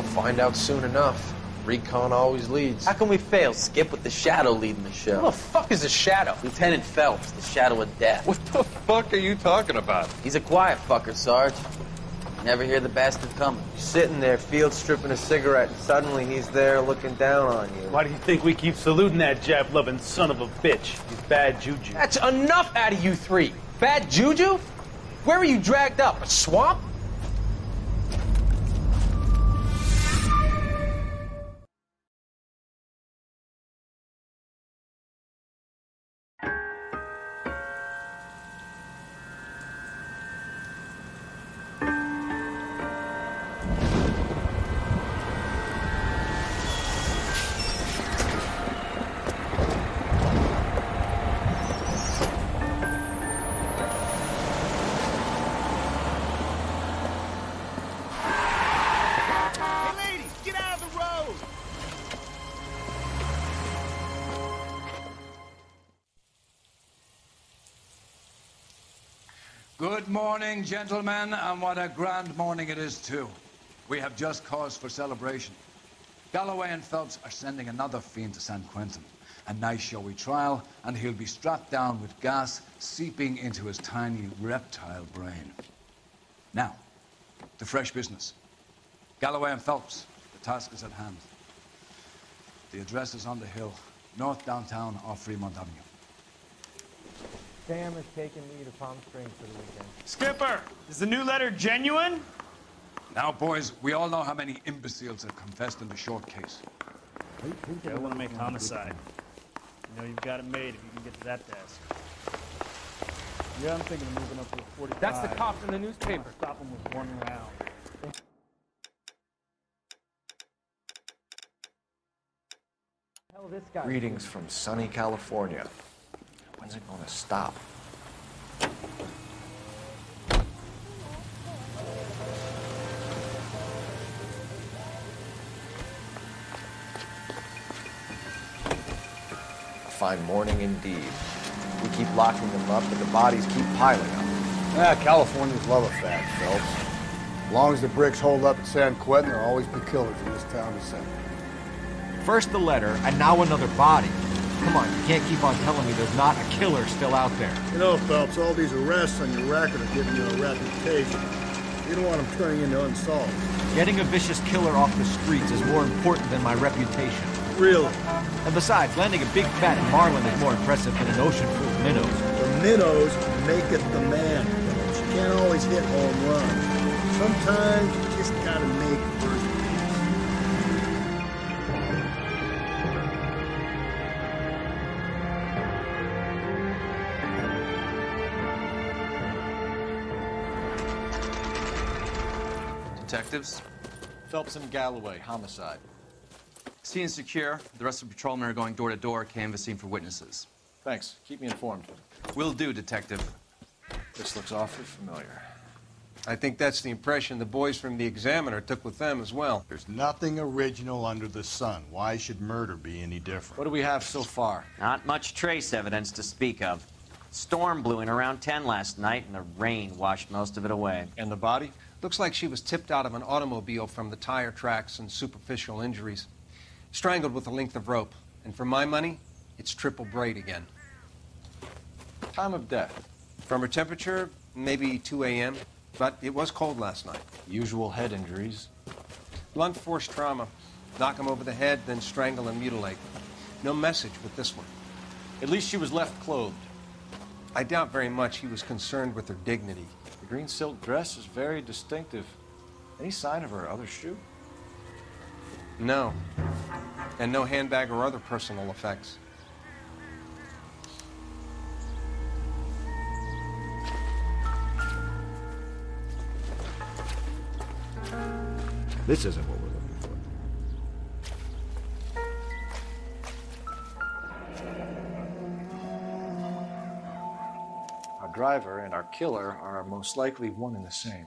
Find out soon enough. Recon always leads. How can we fail, Skip, with the shadow leading the show? What the fuck is a shadow? Lieutenant Phelps, the shadow of death. What the fuck are you talking about? He's a quiet fucker, Sarge. You never hear the bastard coming. You're sitting there, field stripping a cigarette, and suddenly he's there looking down on you. Why do you think we keep saluting that jab-loving son of a bitch? He's bad juju. That's enough out of you three. Bad juju? Where were you dragged up? A swamp? Good morning, gentlemen, and what a grand morning it is, too. We have just cause for celebration. Galloway and Phelps are sending another fiend to San Quentin. A nice showy trial, and he'll be strapped down with gas seeping into his tiny reptile brain. Now, the fresh business. Galloway and Phelps, the task is at hand. The address is on the hill, north downtown off Fremont Avenue. Sam has taken me to Palm Springs for the weekend. Skipper, is the new letter genuine? Now, boys, we all know how many imbeciles have confessed in the short case. You don't want to make homicide. You know you've got it made if you can get to that desk. Yeah, I'm thinking of moving up to a 45. That's the cops in the newspaper. Stop them with one round. Hell, this guy. Greetings from sunny California. When's it gonna stop? A fine morning indeed. We keep locking them up, but the bodies keep piling up. Ah, Californians love a fat, Phelps. As long as the bricks hold up at San Quentin, there'll always be killers in this town to send. First the letter, and now another body. Come on, you can't keep on telling me there's not a killer still out there. You know, Phelps, all these arrests on your record are giving you a reputation. You don't want them turning into unsolved. Getting a vicious killer off the streets is more important than my reputation. Really? And besides, landing a big fat marlin is more impressive than an ocean full of minnows. The minnows make it the man, Phelps. You can't always hit home runs. Sometimes you just gotta make first. Detectives? Phelps and Galloway, homicide. Scene secure. The rest of the patrolmen are going door to door, canvassing for witnesses. Thanks. Keep me informed. Will do, Detective. This looks awfully familiar. I think that's the impression the boys from the Examiner took with them as well. There's nothing original under the sun. Why should murder be any different? What do we have so far? Not much trace evidence to speak of. Storm blew in around 10 last night, and the rain washed most of it away. And the body? Looks like she was tipped out of an automobile from the tire tracks and superficial injuries. Strangled with a length of rope. And for my money, it's triple braid again. Time of death. From her temperature, maybe 2 a.m., but it was cold last night. Usual head injuries. Blunt force trauma. Knock him over the head, then strangle and mutilate. No message with this one. At least she was left clothed. I doubt very much he was concerned with her dignity. The green silk dress is very distinctive. Any sign of her other shoe? No. And no handbag or other personal effects. This isn't what we're looking for. Our driver and our killer are most likely one and the same.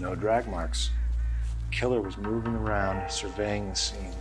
No drag marks. The killer was moving around, surveying the scene.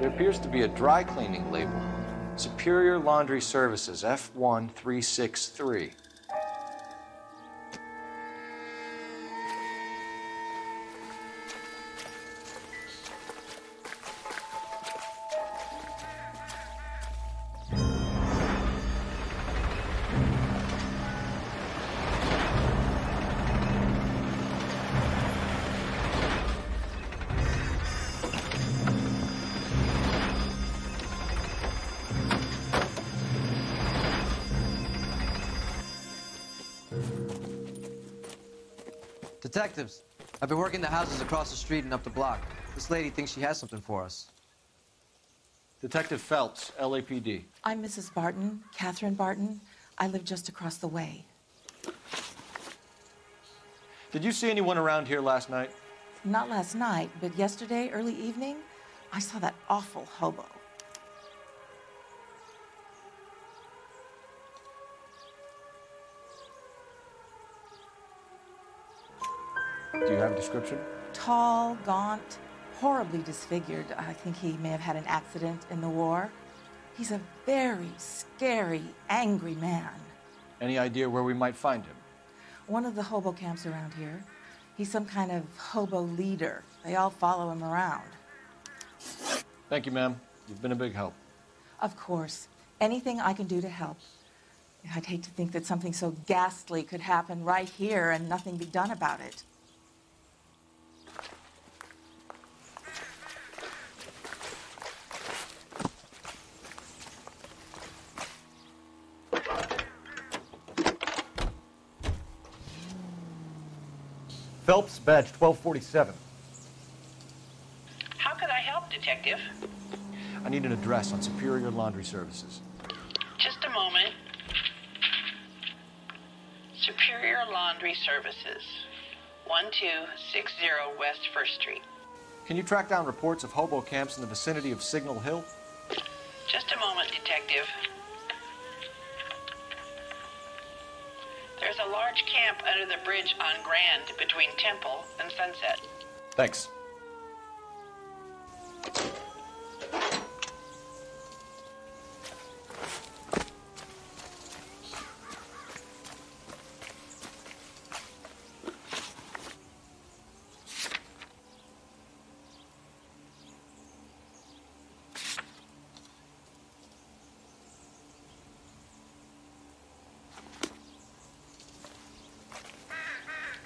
There appears to be a dry cleaning label. Superior Laundry Services, F1363. Detectives, I've been working the houses across the street and up the block. This lady thinks she has something for us. Detective Phelps, LAPD. I'm Mrs. Barton, Catherine Barton. I live just across the way. Did you see anyone around here last night? Not last night, but yesterday, early evening, I saw that awful hobo. Do you have a description? Tall, gaunt, horribly disfigured. I think he may have had an accident in the war. He's a very scary, angry man. Any idea where we might find him? One of the hobo camps around here. He's some kind of hobo leader. They all follow him around. Thank you, ma'am. You've been a big help. Of course. Anything I can do to help. I'd hate to think that something so ghastly could happen right here and nothing be done about it. Phelps, badge 1247. How could I help, Detective? I need an address on Superior Laundry Services. Just a moment. Superior Laundry Services, 1260 West 1st Street. Can you track down reports of hobo camps in the vicinity of Signal Hill? Just a moment, Detective. There's a large camp under the bridge on Grand between Temple and Sunset. Thanks.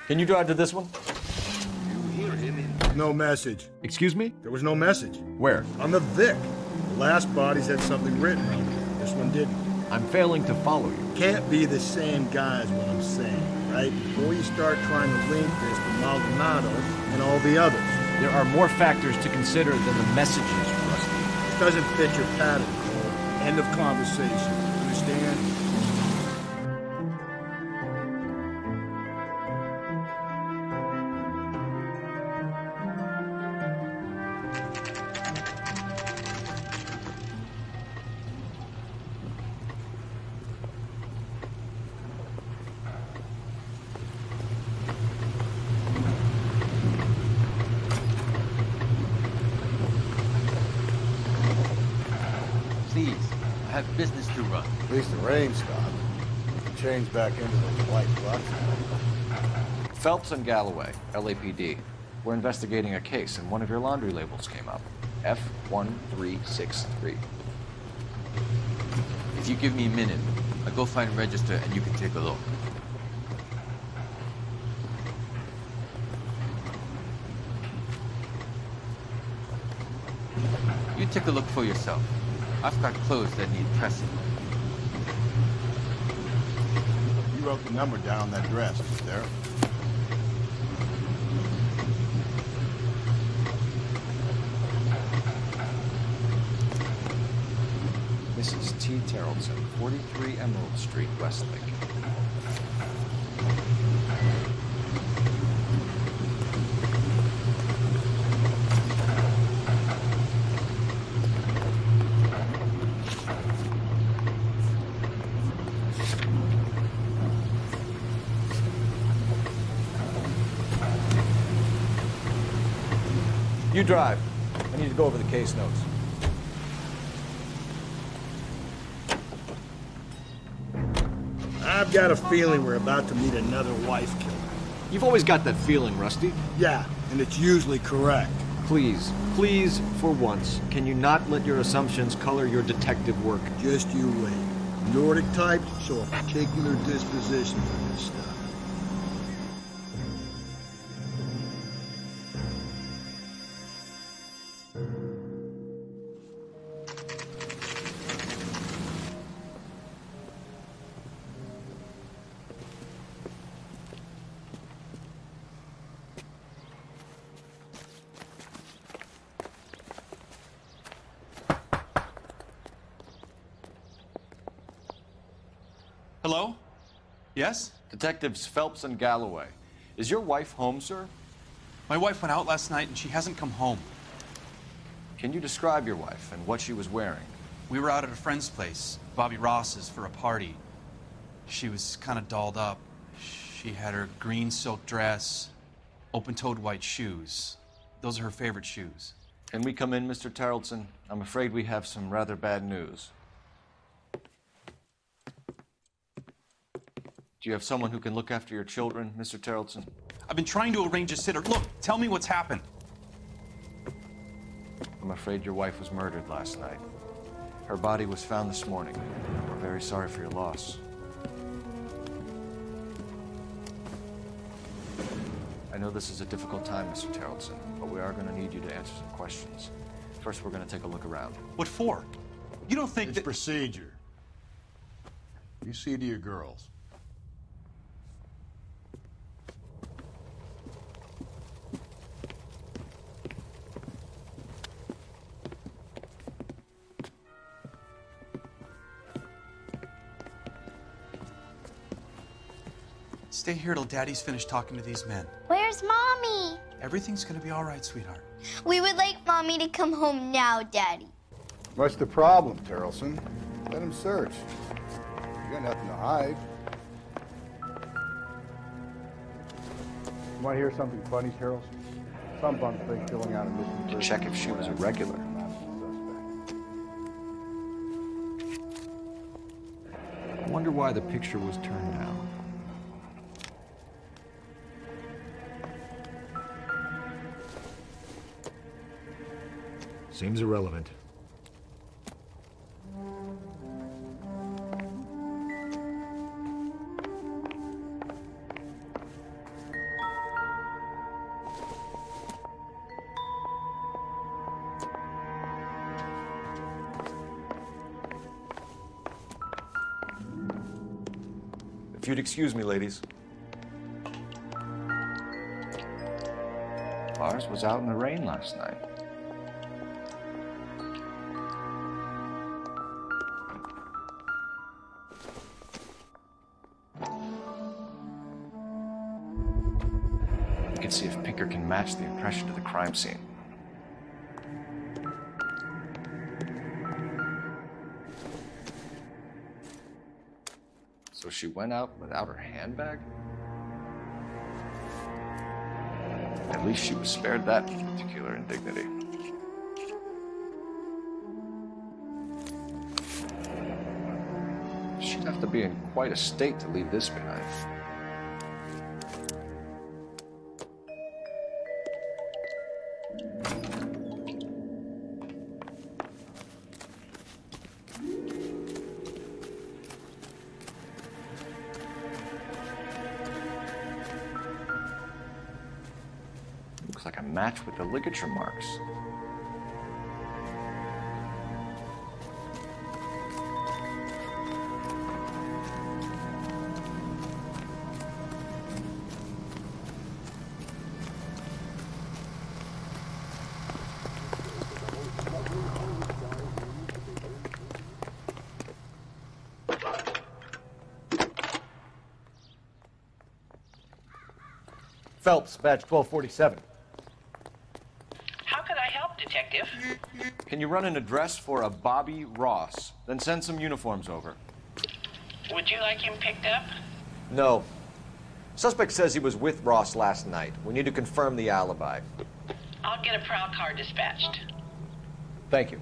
Can you drive to this one? You hear him in... No message. Excuse me? There was no message. Where? On the Vic. The last bodies had something written on them. This one didn't. I'm failing to follow you. Can't be the same guy is what I'm saying, right? Before you start trying to link this to Maldonado and all the others. There are more factors to consider than the messages, Rusty. It doesn't fit your pattern, Cole. End of conversation. Understand? Back into those white blocks. Phelps and Galloway, LAPD. We're investigating a case, and one of your laundry labels came up. F1363. If you give me a minute, I'll go find register, and you can take a look. You take a look for yourself. I've got clothes that need pressing. I wrote the number down on that dress, Sarah. Mrs. T. Taraldson, 43 Emerald Street, Westlake. You drive. I need to go over the case notes. I've got a feeling we're about to meet another wife killer. You've always got that feeling, Rusty. Yeah, and it's usually correct. Please, please, for once, can you not let your assumptions color your detective work? Just you wait. Nordic types show a particular disposition for this stuff. Hello? Yes? Detectives Phelps and Galloway. Is your wife home, sir? My wife went out last night and she hasn't come home. Can you describe your wife and what she was wearing? We were out at a friend's place, Bobby Ross's, for a party. She was kind of dolled up. She had her green silk dress, open-toed white shoes. Those are her favorite shoes. Can we come in, Mr. Taraldson? I'm afraid we have some rather bad news. Do you have someone who can look after your children, Mr. Taraldson? I've been trying to arrange a sitter. Look, tell me what's happened. I'm afraid your wife was murdered last night. Her body was found this morning. We're very sorry for your loss. I know this is a difficult time, Mr. Taraldson, but we are going to need you to answer some questions. First, we're going to take a look around. What for? You don't think it's procedure. You see to your girls. Stay here till Daddy's finished talking to these men. Where's Mommy? Everything's gonna be all right, sweetheart. We would like Mommy to come home now, Daddy. What's the problem, Taraldson? Let him search. You got nothing to hide. You want to hear something funny, Taraldson? Some bum thing filling out a mission to check if she was a regular. I wonder why the picture was turned down. Seems irrelevant. If you'd excuse me, ladies. Lars was out in the rain last night. See if Picker can match the impression to the crime scene. So she went out without her handbag? At least she was spared that particular indignity. She'd have to be in quite a state to leave this behind. Match with the ligature marks. Phelps, badge 1247. Can you run an address for a Bobby Ross? Then send some uniforms over. Would you like him picked up? No. Suspect says he was with Ross last night. We need to confirm the alibi. I'll get a prowl car dispatched. Thank you.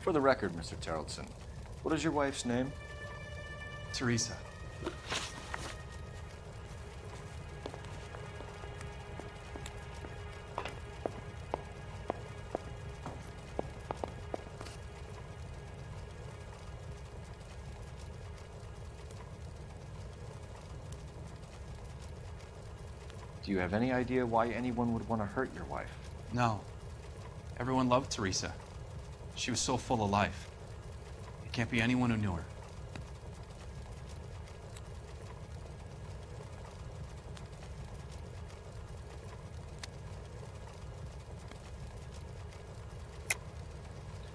For the record, Mr. Taraldson, what is your wife's name? Teresa. Do you have any idea why anyone would want to hurt your wife? No. Everyone loved Teresa. She was so full of life. It can't be anyone who knew her.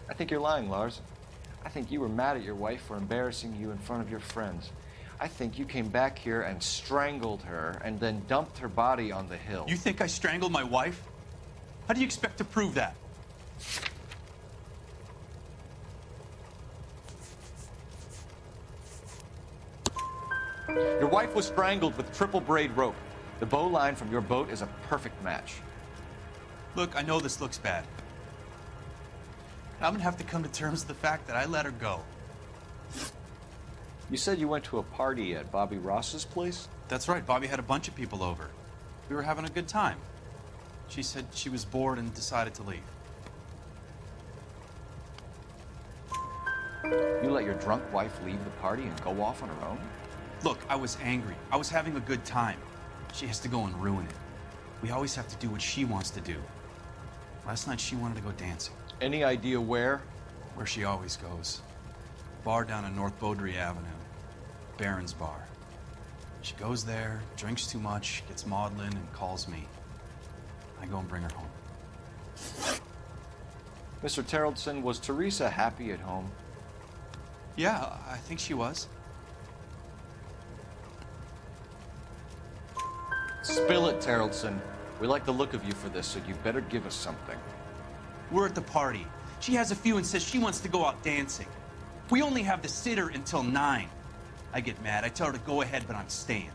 I think you're lying, Lars. I think you were mad at your wife for embarrassing you in front of your friends. I think you came back here and strangled her and then dumped her body on the hill. You think I strangled my wife? How do you expect to prove that? Your wife was strangled with triple braid rope. The bowline from your boat is a perfect match. Look, I know this looks bad. I'm gonna have to come to terms with the fact that I let her go. You said you went to a party at Bobby Ross's place? That's right. Bobby had a bunch of people over. We were having a good time. She said she was bored and decided to leave. You let your drunk wife leave the party and go off on her own? Look, I was angry. I was having a good time. She has to go and ruin it. We always have to do what she wants to do. Last night, she wanted to go dancing. Any idea where? Where she always goes. Bar down on North Beaudry Avenue. Barron's Bar. She goes there, drinks too much, gets maudlin, and calls me. I go and bring her home. Mr. Taraldson, was Teresa happy at home? Yeah, I think she was. Spill it, Taraldson. We like the look of you for this, so you better give us something. We're at the party. She has a few and says she wants to go out dancing. We only have the sitter until 9. I get mad. I tell her to go ahead, but I'm staying.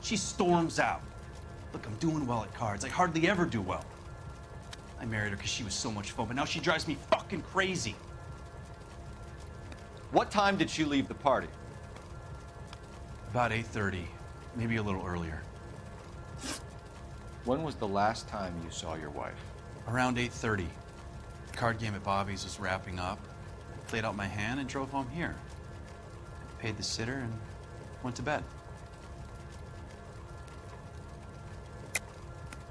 She storms out. Look, I'm doing well at cards. I hardly ever do well. I married her because she was so much fun, but now she drives me fucking crazy. What time did she leave the party? About 8:30, maybe a little earlier. When was the last time you saw your wife? Around 8:30. The card game at Bobby's was wrapping up. I played out my hand and drove home here. I paid the sitter and went to bed.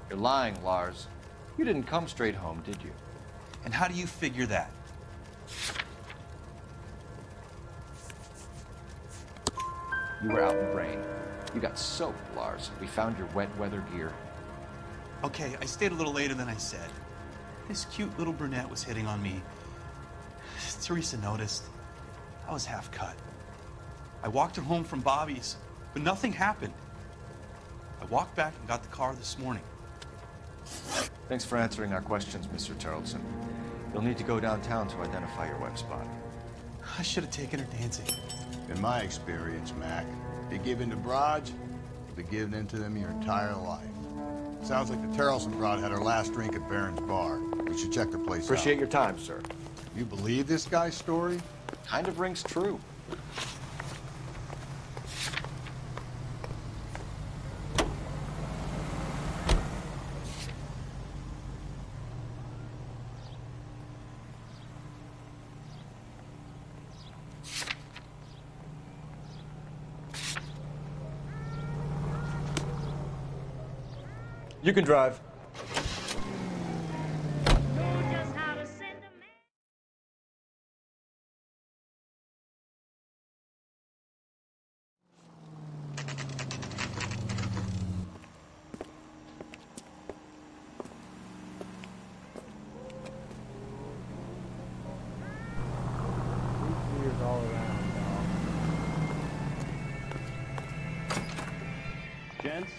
You're lying, Lars. You didn't come straight home, did you? And how do you figure that? You were out in the rain. You got soaked, Lars. We found your wet weather gear. Okay, I stayed a little later than I said. This cute little brunette was hitting on me. Teresa noticed. I was half cut. I walked her home from Bobby's, but nothing happened. I walked back and got the car this morning. Thanks for answering our questions, Mr. Taraldson. You'll need to go downtown to identify your wife's body. I should have taken her dancing. In my experience, Mac, you give in to broads, you'll be giving in to them your entire life. Sounds like the Taraldson broad had her last drink at Barron's Bar. We should check the place out. Appreciate your time, sir. You believe this guy's story? Kind of rings true. You can drive. all around, y'all. Gents,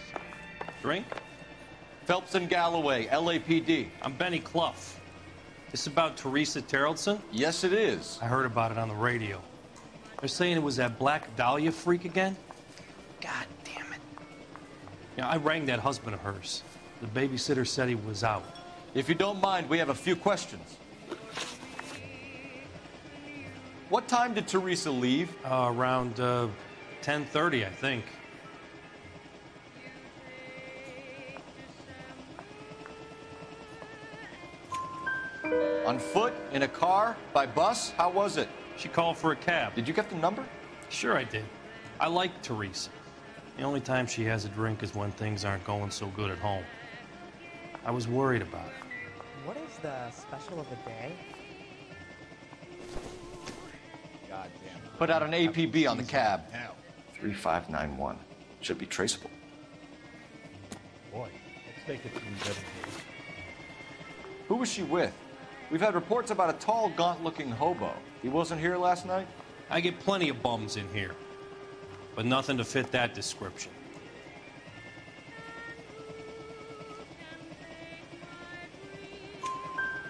drink. Phelps and Galloway, LAPD. I'm Benny Clough. This about Teresa Taraldson? Yes, it is. I heard about it on the radio. They're saying it was that Black Dahlia freak again? God damn it. You know, I rang that husband of hers. The babysitter said he was out. If you don't mind, we have a few questions. What time did Teresa leave? Around 10:30, I think. On foot, in a car, by bus? How was it? She called for a cab. Did you get the number? Sure I did. I like Teresa. The only time she has a drink is when things aren't going so good at home. I was worried about her. What is the special of the day? God damn. Put out an APB on the cab. 3591. Should be traceable. Boy, let's take it from better. Who was she with? We've had reports about a tall, gaunt-looking hobo. He wasn't here last night? I get plenty of bums in here, but nothing to fit that description.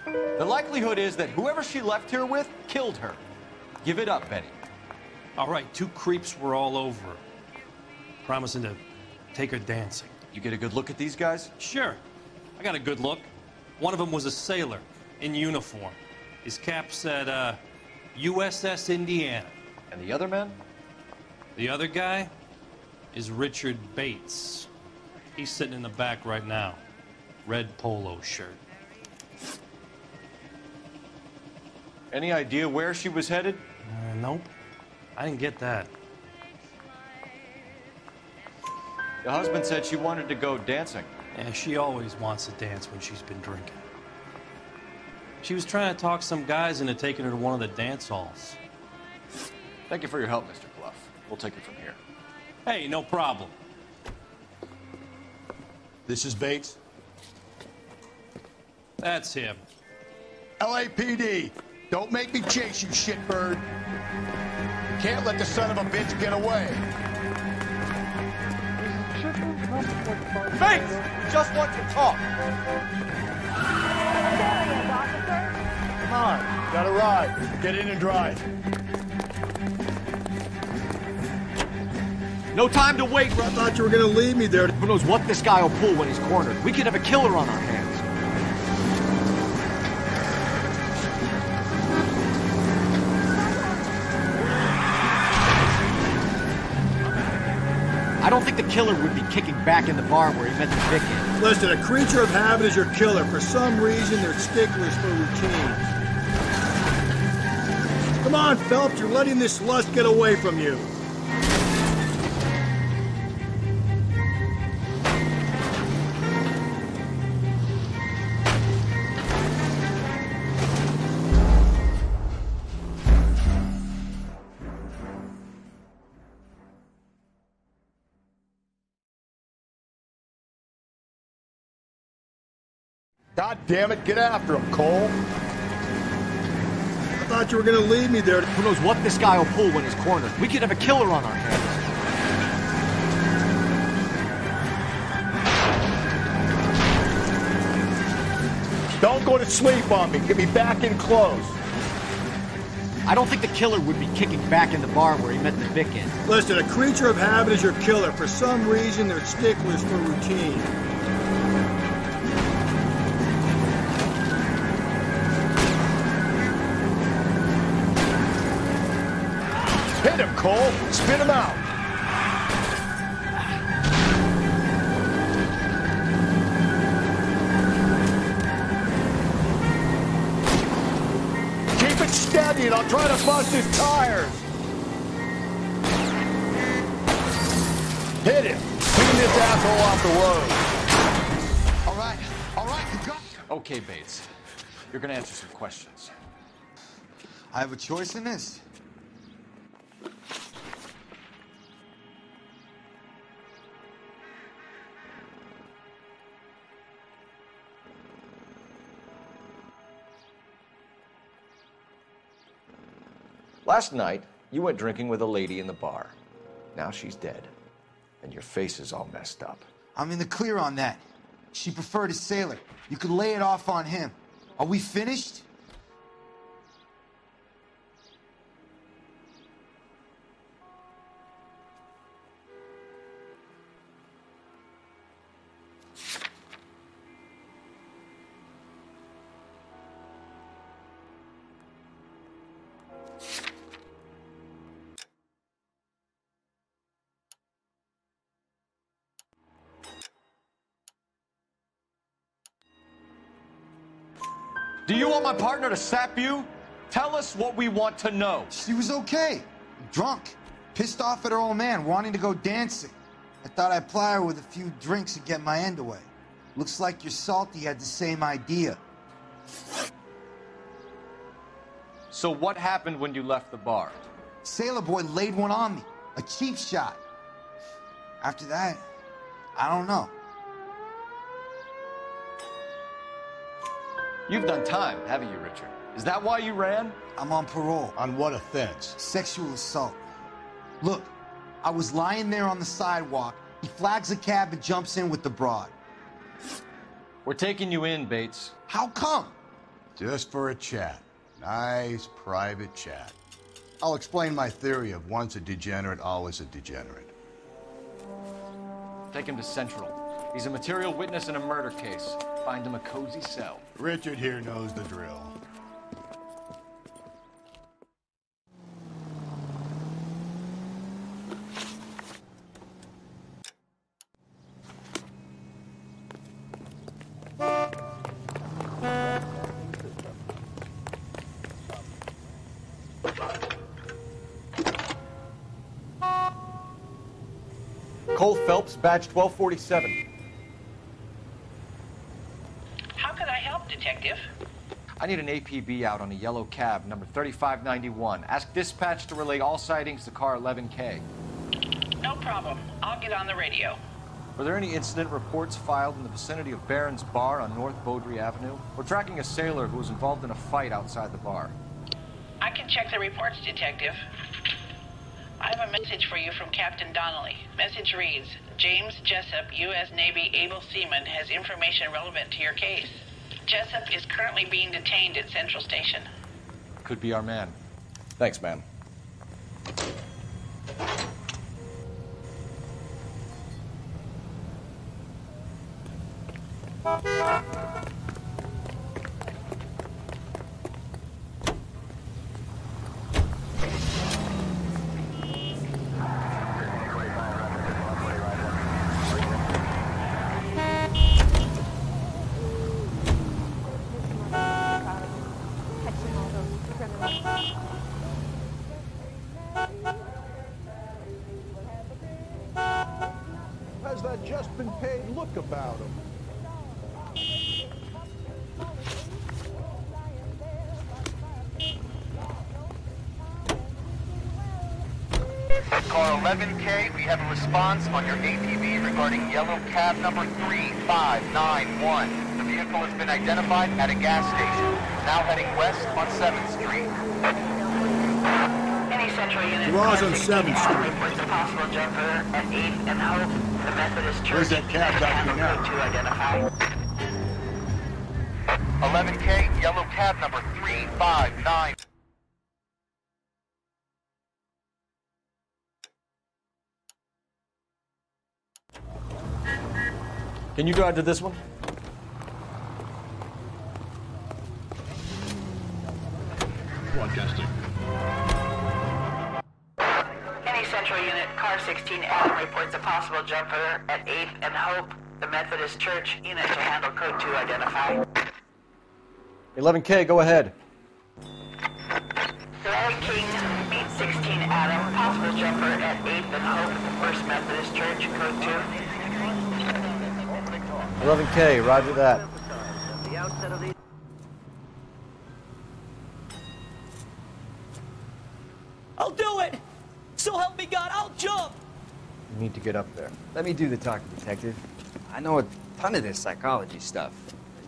The likelihood is that whoever she left here with killed her. Give it up, Benny. All right, two creeps were all over her, promising to take her dancing. You get a good look at these guys? Sure. I got a good look. One of them was a sailor. In uniform. His cap said, USS Indiana. And the other man? The other guy is Richard Bates. He's sitting in the back right now. Red polo shirt. Any idea where she was headed? Nope. I didn't get that. The husband said she wanted to go dancing. Yeah, she always wants to dance when she's been drinking. She was trying to talk some guys into taking her to one of the dance halls. Thank you for your help, Mr. Clough. We'll take it from here. Hey, no problem. This is Bates. That's him. LAPD, don't make me chase you, shitbird. You can't let the son of a bitch get away. Bates, just want to talk. Come on, gotta ride. Get in and drive. No time to wait. I thought you were gonna leave me there. Who knows what this guy will pull when he's cornered? We could have a killer on our hands. I don't think the killer would be kicking back in the bar where he met the victim. Listen, a creature of habit is your killer. For some reason, they're sticklers for routine. Come on, Phelps, you're letting this lust get away from you. God damn it, get after him, Cole. I thought you were going to leave me there. Who knows what this guy will pull when he's cornered? We could have a killer on our hands. Don't go to sleep on me. Get me back in close. I don't think the killer would be kicking back in the bar where he met the Vic in. Listen, a creature of habit is your killer. For some reason, they're sticklers for routine. Hit him, Cole. Spit him out. Keep it steady, and I'll try to bust his tires. Hit him. Clean this asshole off the road. All right, you got it. Okay, Bates. You're going to answer some questions. I have a choice in this. Last night, you went drinking with a lady in the bar. Now she's dead, and your face is all messed up. I'm in the clear on that. She preferred a sailor. You could lay it off on him. Are we finished? Do you want my partner to sap you? Tell us what we want to know. She was okay. Drunk. Pissed off at her old man, wanting to go dancing. I thought I'd ply her with a few drinks and get my end away. Looks like your salty had the same idea. So what happened when you left the bar? Sailor boy laid one on me. A cheap shot. After that, I don't know. You've done time, haven't you, Richard? Is that why you ran? I'm on parole. On what offense? Sexual assault. Look, I was lying there on the sidewalk. He flags a cab and jumps in with the broad. We're taking you in, Bates. How come? Just for a chat. Nice private chat. I'll explain my theory of once a degenerate, always a degenerate. Take him to Central. He's a material witness in a murder case. Find him a cozy cell. Richard here knows the drill. Cole Phelps, batch 1247. Detective. I need an APB out on a yellow cab, number 3591. Ask dispatch to relay all sightings to car 11K. No problem. I'll get on the radio. Were there any incident reports filed in the vicinity of Barron's Bar on North Beaudry Avenue? We're tracking a sailor who was involved in a fight outside the bar. I can check the reports, Detective. I have a message for you from Captain Donnelly. Message reads, James Jessup, U.S. Navy able seaman, has information relevant to your case. Jessup is currently being detained at Central Station. Could be our man. Thanks, man. Has that just been paid? Look about him. Car 11K, we have a response on your APB regarding yellow cab number 3591. The vehicle has been identified at a gas station. Now heading west on 7th Street. He was on 7th Street. Where's that cab back there now? 11K, yellow cab number 359. Can you go out to this one? Broadcasting. Central Unit, Car 16F reports a possible jumper at 8th and Hope, the Methodist Church unit to handle code 2 identify. 11K, go ahead. Larry King, meet 16 Adam, possible jumper at 8th and Hope, First Methodist Church, code 2. 11K, roger that. The outset of the I'll do it! So help me God, I'll jump! You need to get up there. Let me do the talking, Detective. I know a ton of this psychology stuff.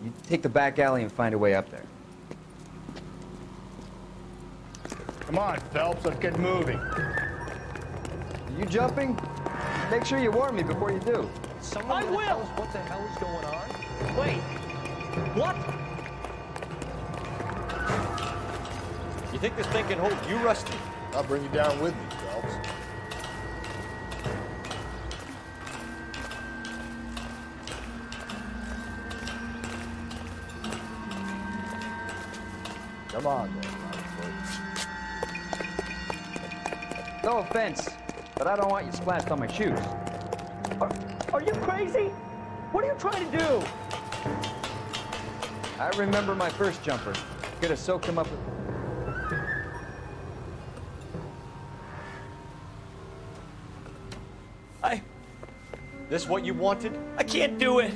You take the back alley and find a way up there. Come on, Phelps, let's get moving. You jumping? Make sure you warn me before you do. Someone I will! Tell us what the hell is going on? Wait, what? You think this thing can hold you, Rusty? I'll bring you down with me, Phelps. Come on, man. No offense, but I don't want you splashed on my shoes. Are you crazy? What are you trying to do? I remember my first jumper. Could have soaked him up with... This what you wanted? I can't do it.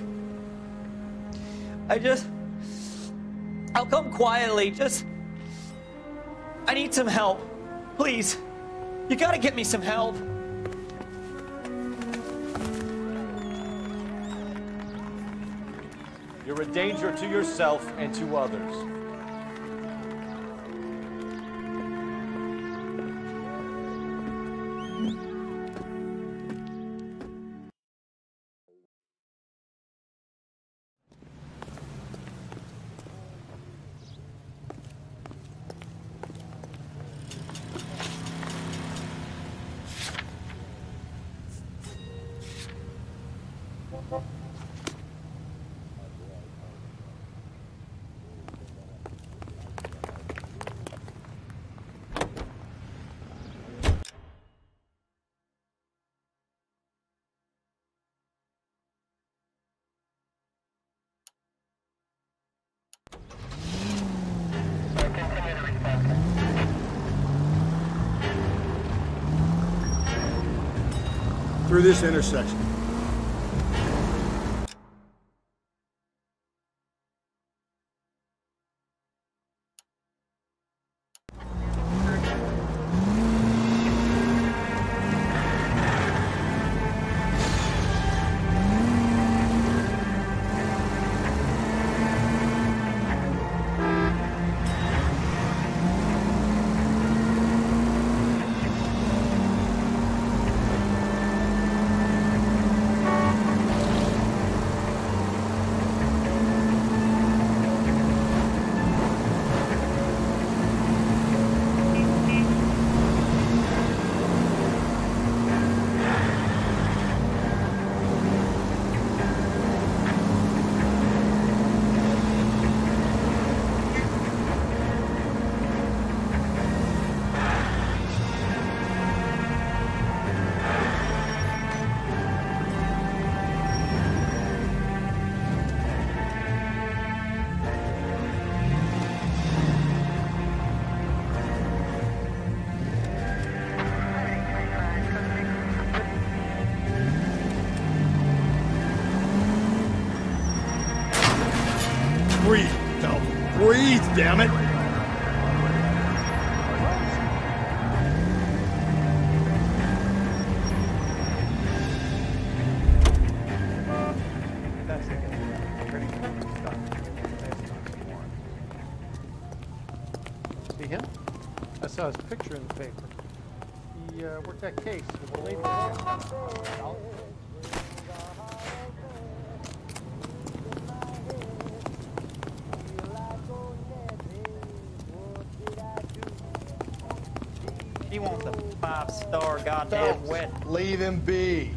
I'll come quietly, I need some help, please. You gotta get me some help. You're a danger to yourself and to others. Through this intersection. Damn it. See him? I saw his picture in the paper. He worked that case with the lady. He wants a five-star goddamn wet. Leave him be.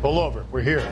Pull over. We're here.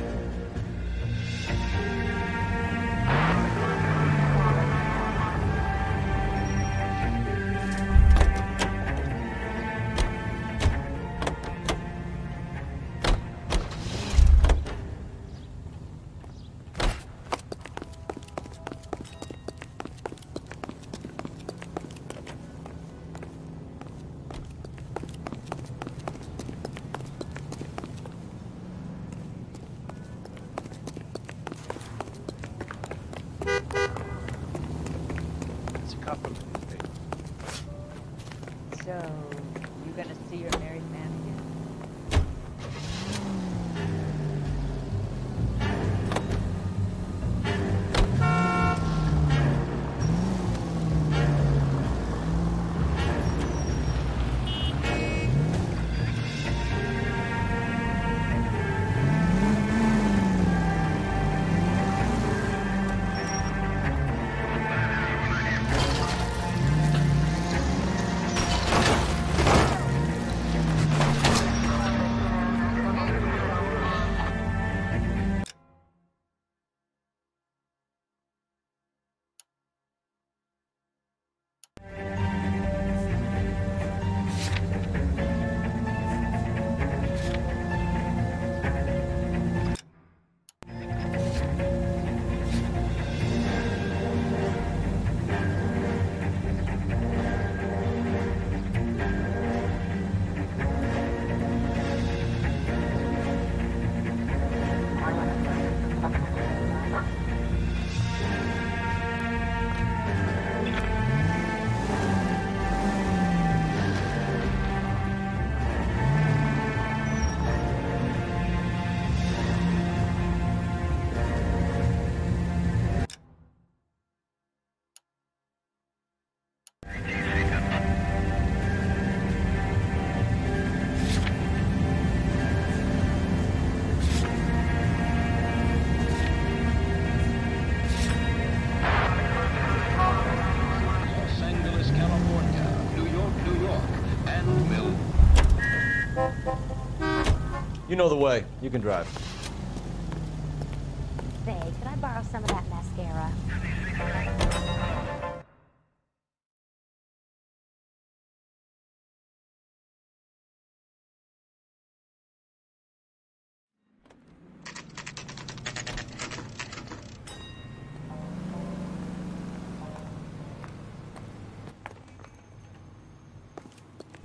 You know the way. You can drive. Say, could I borrow some of that mascara?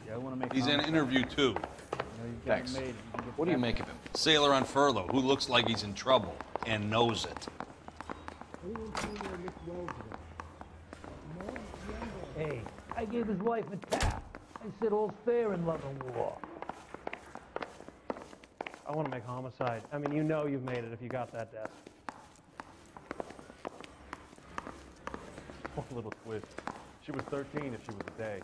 Yeah, I want to make. He's in an interview too. Thanks. What do you make of him? Sailor on furlough, who looks like he's in trouble and knows it. Hey, I gave his wife a tap. I said all's fair in love and war. I want to make homicide. I mean, you know you've made it if you got that death. Poor little twist. She was 13 if she was a day.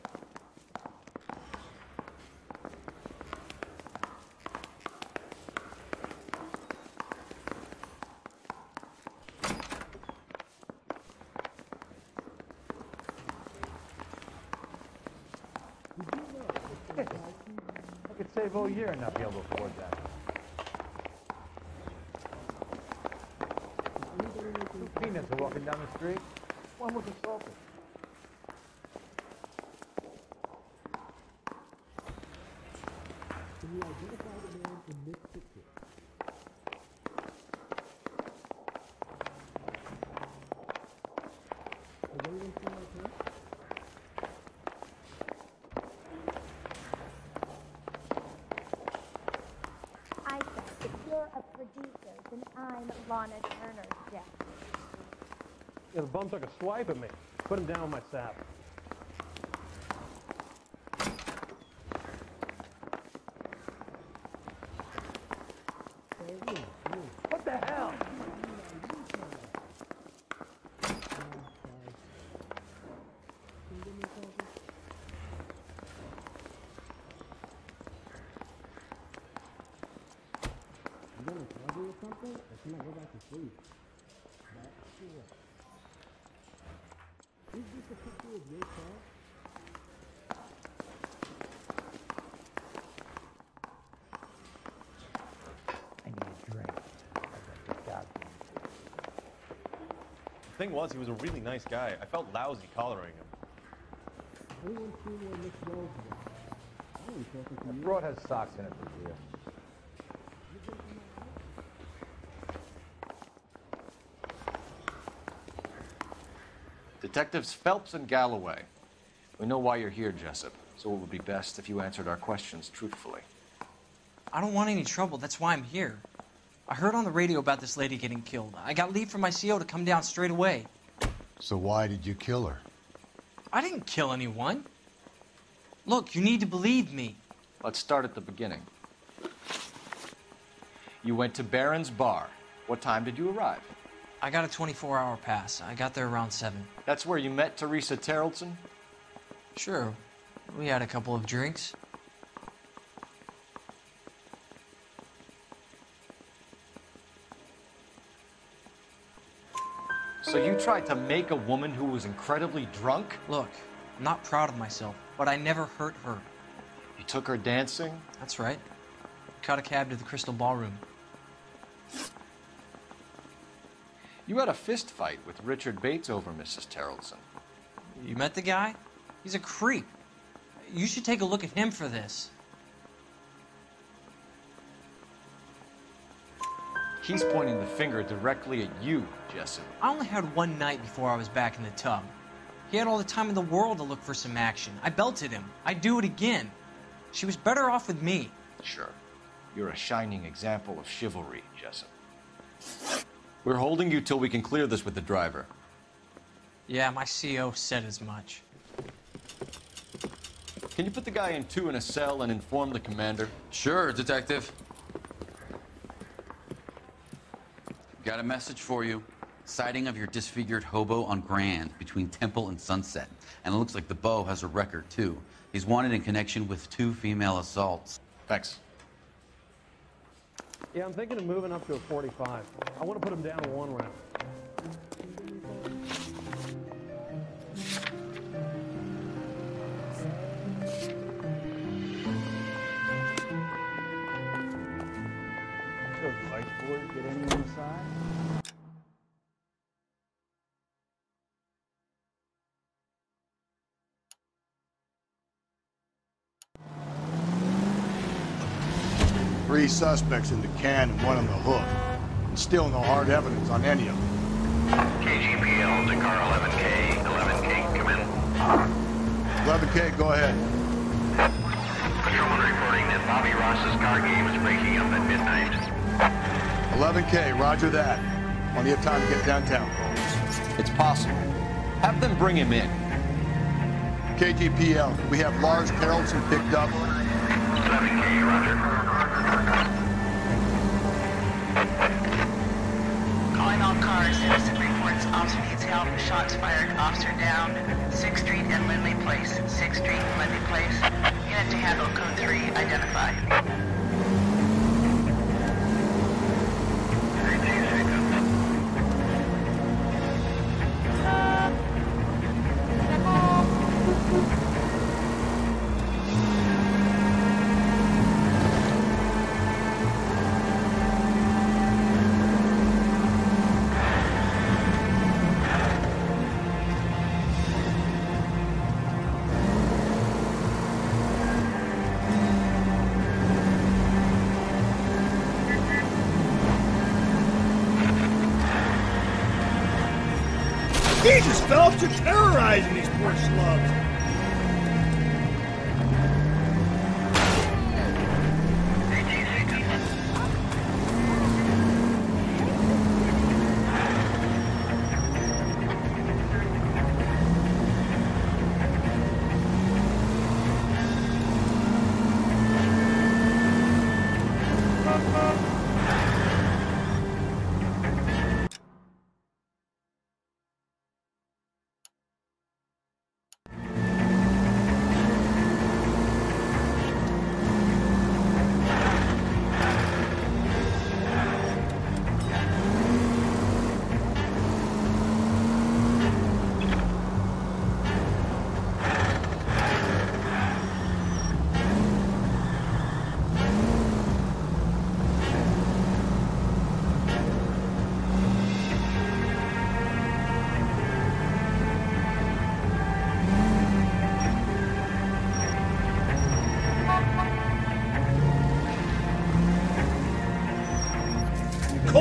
Whole year and not be able to afford that. Two peanuts are walking down the street. One was assaulted. Can you identify the man in this picture? The bum took a swipe at me. Put him down with my sap. What the hell? I'm going to do something. I cannot go back to sleep. Is this a picture of your car? thing was, he was a really nice guy. I felt lousy collaring him. I brought her socks in it for you. Detectives Phelps and Galloway, we know why you're here, Jessup, so it would be best if you answered our questions truthfully. I don't want any trouble. That's why I'm here. I heard on the radio about this lady getting killed. I got leave from my CO to come down straight away. So why did you kill her? I didn't kill anyone. Look, you need to believe me. Let's start at the beginning. You went to Barron's Bar. What time did you arrive? I got a 24-hour pass. I got there around 7. That's where you met Teresa Taraldson? Sure. We had a couple of drinks. So you tried to make a woman who was incredibly drunk? Look, I'm not proud of myself, but I never hurt her. You took her dancing? That's right. Caught a cab to the Crystal Ballroom. You had a fist fight with Richard Bates over Mrs. Taraldson. You met the guy? He's a creep. You should take a look at him for this. He's pointing the finger directly at you, Jessup. I only had one night before I was back in the tub. He had all the time in the world to look for some action. I belted him. I'd do it again. She was better off with me. Sure. You're a shining example of chivalry, Jessup. We're holding you till we can clear this with the driver. Yeah, my CO said as much. Can you put the guy in 2 in a cell and inform the commander? Sure, Detective. Got a message for you. Sighting of your disfigured hobo on Grand between Temple and Sunset. And it looks like the beau has a record, too. He's wanted in connection with 2 female assaults. Thanks. Yeah, I'm thinking of moving up to a 45. I want to put him down to 1 round. The whiteboard, get anyone inside? Three suspects in the can and 1 on the hook. And still no hard evidence on any of them. KGPL to car 11K. 11K, come in. 11K, go ahead. Patrolman reporting that Bobby Ross's car game is breaking up at midnight. 11K, roger that. Plenty of time to get downtown. It's possible. Have them bring him in. KGPL, we have Lars Taraldson picked up. 11K, roger. Calling all cars, citizen reports, officer needs help, shots fired, officer down, 6th Street and Lindley Place, 6th Street and Lindley Place, unit to handle code 3, identify. 326. Jesus, Phelps, you're terrorizing these poor slums.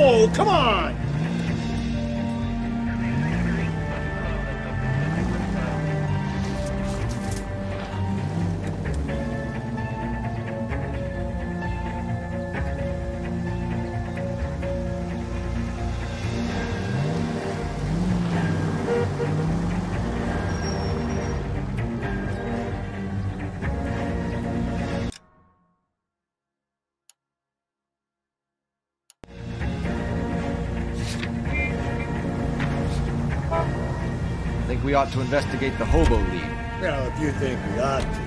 Cole, come on! We ought to investigate the hobo lead. Well, if you think we ought to.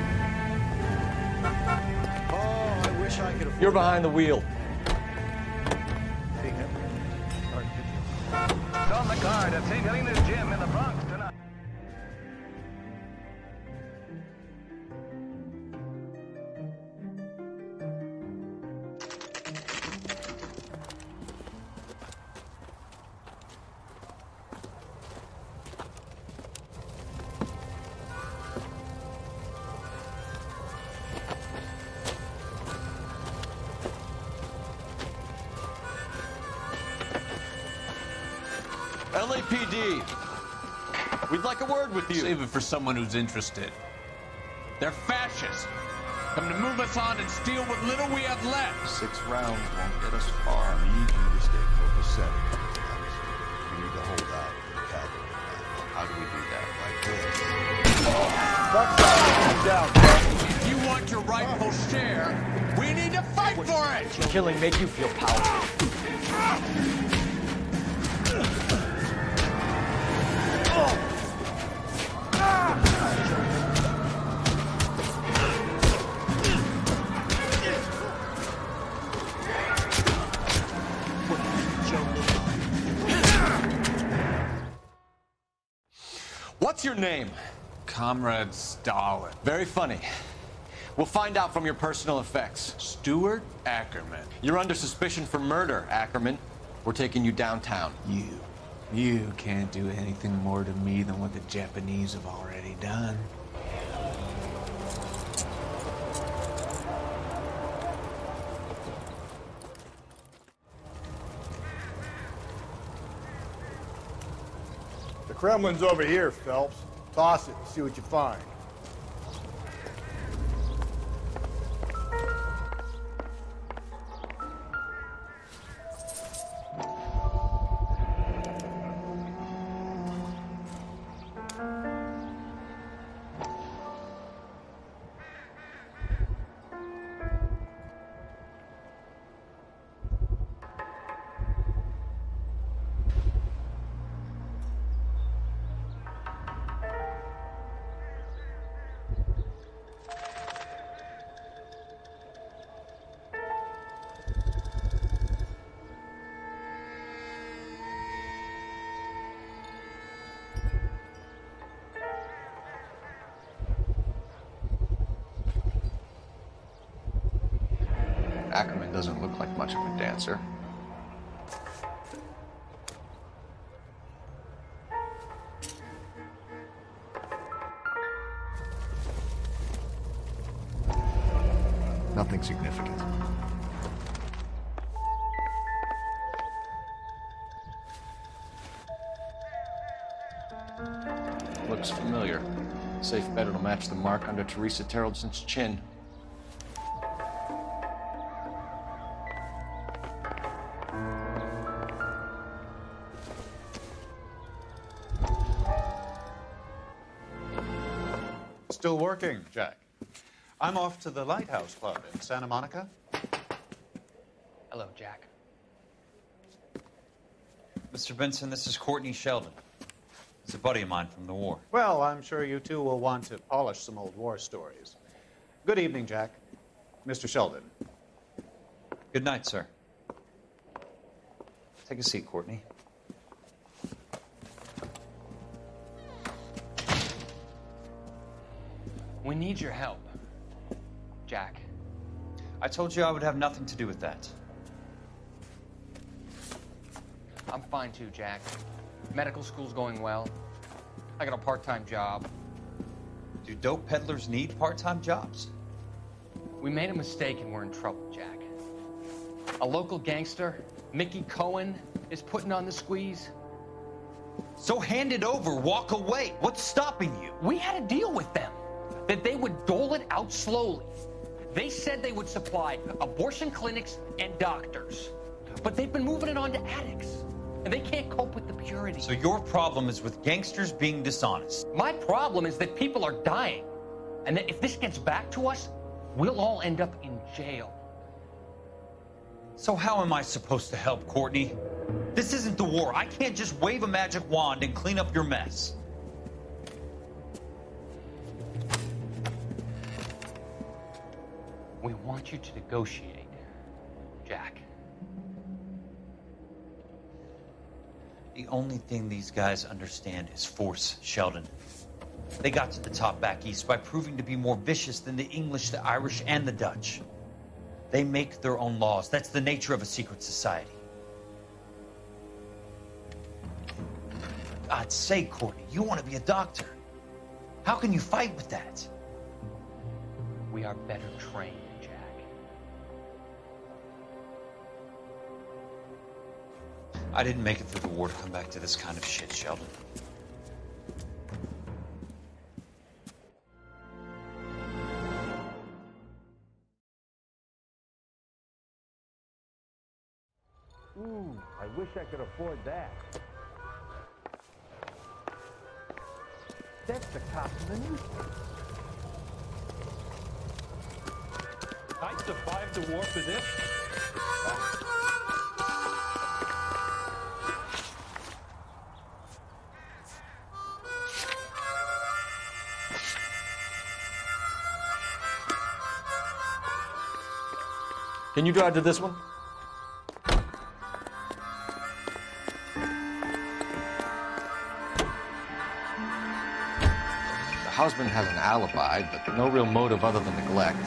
Oh, I wish I could afford. You're behind the wheel. See him? It's on the card at St. Helena's Gym in the Bronx tonight. LAPD, we'd like a word with you. Save it for someone who's interested. They're fascists. Come to move us on and steal what little we have left. 6 rounds won't get us far. We need you to stay copacetic. We need to hold out for the cavalry. How do we do that? Like this. Oh, if you want your rightful share, we need to fight for it. Killing make you feel powerful. What's your name? Comrade Stalin. Very funny. We'll find out from your personal effects. Stuart Ackerman. You're under suspicion for murder, Ackerman. We're taking you downtown. You can't do anything more to me than what the Japanese have already done. The Kremlin's over here, Phelps. Toss it and see what you find. Ackerman doesn't look like much of a dancer. Nothing significant. Looks familiar. Safe bet it'll match the mark under Teresa Taraldson's chin. Still working, Jack. I'm off to the Lighthouse Club in Santa Monica. Hello, Jack. Mr. Benson, this is Courtney Sheldon. She's a buddy of mine from the war. Well, I'm sure you two will want to polish some old war stories. Good evening, Jack. Mr. Sheldon. Good night, sir. Take a seat, Courtney. We need your help, Jack. I told you I would have nothing to do with that. I'm fine too, Jack. Medical school's going well. I got a part-time job. Do dope peddlers need part-time jobs? We made a mistake and we're in trouble, Jack. A local gangster Mickey Cohen is putting on the squeeze. So hand it over, walk away. What's stopping you? We had a deal with them that they would dole it out slowly. They said they would supply abortion clinics and doctors, but they've been moving it on to addicts, and they can't cope with the purity. So your problem is with gangsters being dishonest. My problem is that people are dying, and that if this gets back to us, we'll all end up in jail. So how am I supposed to help, Courtney? This isn't the war. I can't just wave a magic wand and clean up your mess. We want you to negotiate, Jack. The only thing these guys understand is force, Sheldon. They got to the top back east by proving to be more vicious than the English, the Irish, and the Dutch. They make their own laws. That's the nature of a secret society. God's sake, Courtney, you want to be a doctor. How can you fight with that? We are better trained, Jack. I didn't make it through the war to come back to this kind of shit, Sheldon. Ooh, I wish I could afford that. That's the cop in the newspaper. I survived the war for this. Can you drive to this one? The husband has an alibi, but no real motive other than neglect.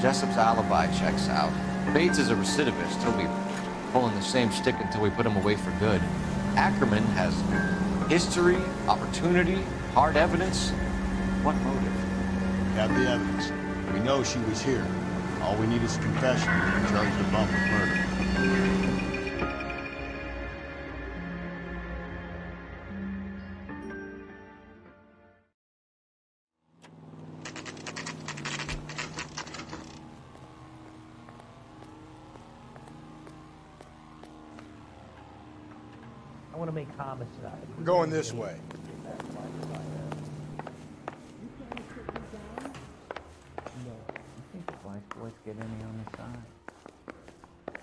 Jessup's alibi checks out. Bates is a recidivist. He'll be pulling the same stick until we put him away for good. Ackerman has history, opportunity, hard evidence. What motive? We have the evidence. We know she was here. All we need is confession. We're charged with murder. We're going this way. You think the black boys get any on the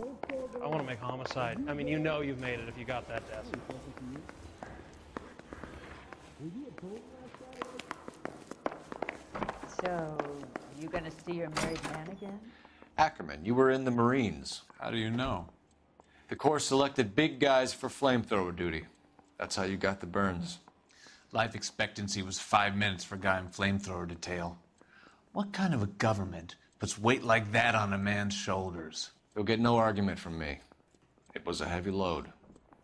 side? I want to make homicide. I mean, you know you've made it if you got that decimal. So, you gonna see your married man again? Ackerman, you were in the Marines. How do you know? The Corps selected big guys for flamethrower duty. That's how you got the burns. Life expectancy was 5 minutes for a guy in flamethrower detail. What kind of a government puts weight like that on a man's shoulders? You'll get no argument from me. It was a heavy load.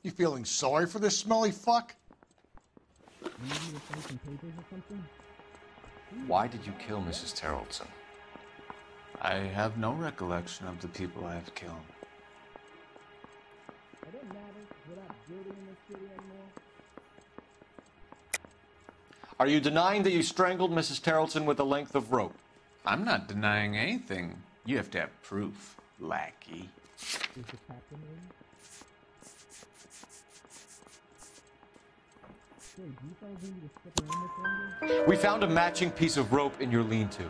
You feeling sorry for this smelly fuck? Why did you kill Mrs. Taraldson? I have no recollection of the people I have killed. Are you denying that you strangled Mrs. Taraldson with a length of rope? I'm not denying anything. You have to have proof, lackey. We found a matching piece of rope in your lean-to.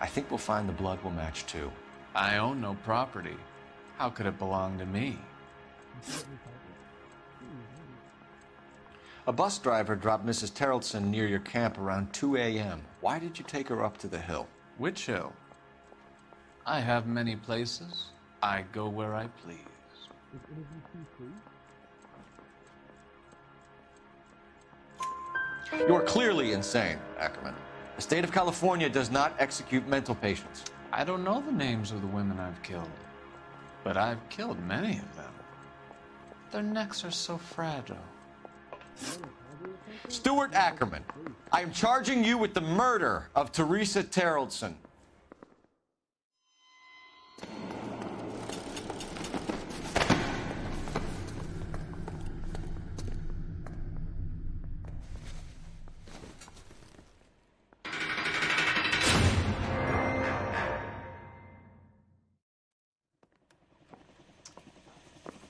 I think we'll find the blood will match too. I own no property. How could it belong to me? A bus driver dropped Mrs. Taraldson near your camp around 2 a.m. Why did you take her up to the hill? Which hill? I have many places. I go where I please. You're clearly insane, Ackerman. The state of California does not execute mental patients. I don't know the names of the women I've killed, but I've killed many of them. Their necks are so fragile. Stuart Ackerman, I am charging you with the murder of Teresa Taraldson.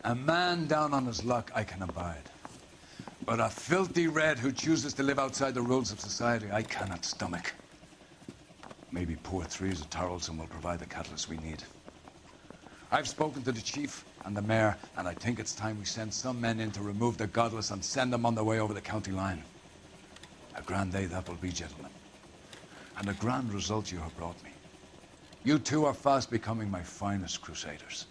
A man down on his luck I can abide. But a filthy red who chooses to live outside the rules of society, I cannot stomach. Maybe poor Teresa Taraldson will provide the catalyst we need. I've spoken to the chief and the mayor, and I think it's time we send some men in to remove the godless and send them on their way over the county line. A grand day that will be, gentlemen. And a grand result you have brought me. You two are fast becoming my finest crusaders.